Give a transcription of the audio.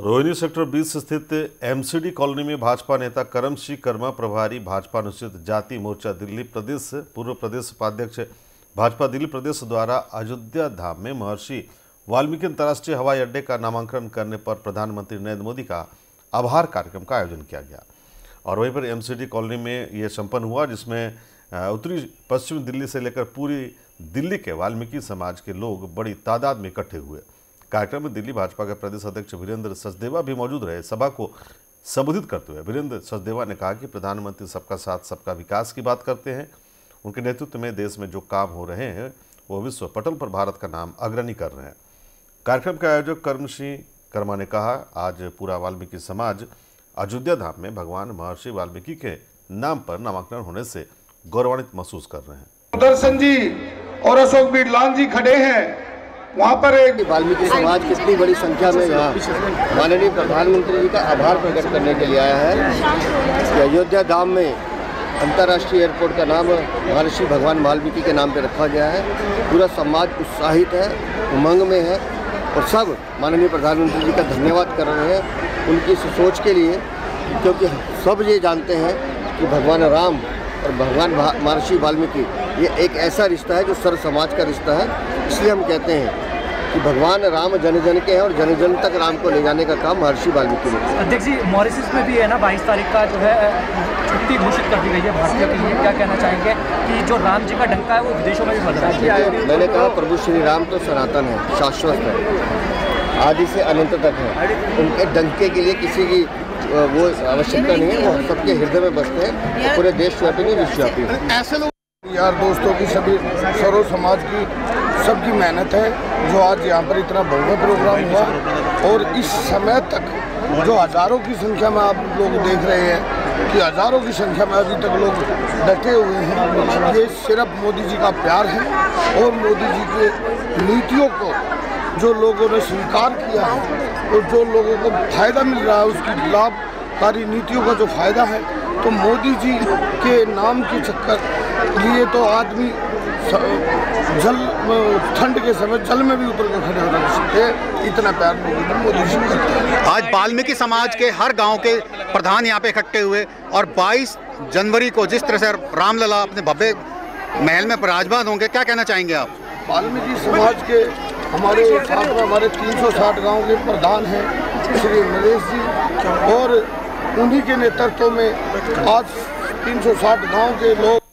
Rohini sector 20 स्थित MCD colony में भाजपा नेता करम सिंह कर्मा, प्रभारी भाजपा अनुसूचित जाति मोर्चा दिल्ली प्रदेश, पूर्व प्रदेश उपाध्यक्ष भाजपा दिल्ली प्रदेश द्वारा अयोध्या धाम में महर्षि वाल्मीकि अंतर्राष्ट्रीय हवाई अड्डे का नामांकन करने पर प्रधानमंत्री नरेंद्र मोदी का आभार कार्यक्रम का आयोजन किया गया और वहीं पर एमसीडी कॉलोनी में ये संपन्न हुआ, जिसमें उत्तरी पश्चिम दिल्ली से लेकर पूरी दिल्ली के वाल्मीकि समाज के लोग बड़ी तादाद में इकट्ठे हुए। कार्यक्रम में दिल्ली भाजपा के प्रदेश अध्यक्ष वीरेंद्र सचदेवा भी मौजूद रहे। सभा को संबोधित करते हुए वीरेंद्र सचदेवा ने कहा कि प्रधानमंत्री सबका साथ सबका विकास की बात करते हैं। उनके नेतृत्व में देश में जो काम हो रहे हैं वो विश्व पटल पर भारत का नाम अग्रणी कर रहे हैं। कार्यक्रम के आयोजक करम सिंह कर्मा ने कहा, आज पूरा वाल्मीकि समाज अयोध्या धाम में भगवान महर्षि वाल्मीकि के नाम पर नामांकन होने से गौरवान्वित महसूस कर रहे हैं। दर्शन जी और अशोक बिड़लान जी खड़े हैं। वहाँ पर एक वाल्मीकि समाज कितनी बड़ी संख्या में यहाँ माननीय प्रधानमंत्री जी का आभार प्रकट करने के लिए आया है। अयोध्या धाम में अंतर्राष्ट्रीय एयरपोर्ट का नाम महर्षि भगवान वाल्मीकि के नाम पर रखा गया है। पूरा समाज उत्साहित है, उमंग में है और सब माननीय प्रधानमंत्री जी का धन्यवाद कर रहे हैं उनकी इस सोच के लिए, क्योंकि सब ये जानते हैं कि भगवान राम और भगवान महर्षि वाल्मीकि ये एक ऐसा रिश्ता है जो सर्व समाज का रिश्ता है। इसलिए हम कहते हैं कि भगवान राम जन जन के हैं और जन जन तक राम को ले जाने का काम महर्षि वाल्मीकि ने। अध्यक्ष जी, मॉरिशस में भी है ना 22 तारीख का जो है छुट्टी घोषित कर दी गई है भारतीय के लिए, क्या कहना चाहेंगे कि जो राम जी का डंका है वो विदेशों में भी बज रहा है? मैंने कहा प्रभु श्री राम तो सनातन है, शाश्वत है, आदि से अनंत तक है। उनके डंके के लिए किसी की वो आवश्यकता नहीं है, वो सबके हृदय में बसते हैं। पूरे देशव्यापी नहीं, विश्वव्यापी ऐसे लोग यार दोस्तों की सभी सर्व समाज की सबकी मेहनत है जो आज यहाँ पर इतना भव्य प्रोग्राम हुआ। और इस समय तक जो हज़ारों की संख्या में आप लोग देख रहे हैं कि हज़ारों की संख्या में अभी तक लोग डटे हुए हैं, ये सिर्फ मोदी जी का प्यार है और मोदी जी की नीतियों को जो लोगों ने स्वीकार किया है और जो लोगों को फायदा मिल रहा है उसकी लाभकारी नीतियों का जो फायदा है। तो मोदी जी के नाम के चक्कर लिए तो आदमी जल ठंड के समय जल में भी उतर कर खड़े हो सकते हैं, इतना प्यार मोदी जी करते हैं। आज वाल्मीकि समाज के हर गांव के प्रधान यहाँ पे इकट्ठे हुए और 22 जनवरी को जिस तरह से रामलला अपने भव्य महल में विराजमान होंगे, क्या कहना चाहेंगे आप? वाल्मीकि समाज के हमारे साथ में हमारे 360 गांव के प्रधान हैं श्री नरेश जी और उन्हीं के नेतृत्व में आज 360 गांव के लोग